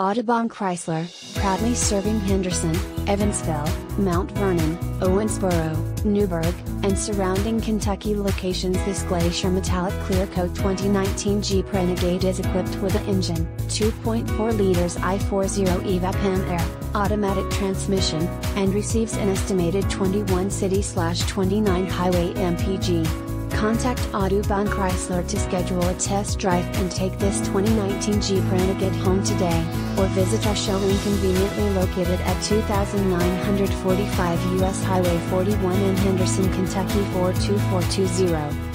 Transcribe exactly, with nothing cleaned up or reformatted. Audubon Chrysler, proudly serving Henderson, Evansville, Mount Vernon, Owensboro, Newburgh, and surrounding Kentucky locations. This Glacier Metallic Clearcoat twenty nineteen Jeep Renegade is equipped with an engine, two point four liters I forty E V A P M air, automatic transmission, and receives an estimated twenty-one city slash twenty-nine highway M P G. Contact Audubon Chrysler to schedule a test drive and take this twenty nineteen Jeep Renegade home today, or visit our showroom conveniently located at two thousand nine hundred forty-five U S Highway forty-one in Henderson, Kentucky four two four two zero.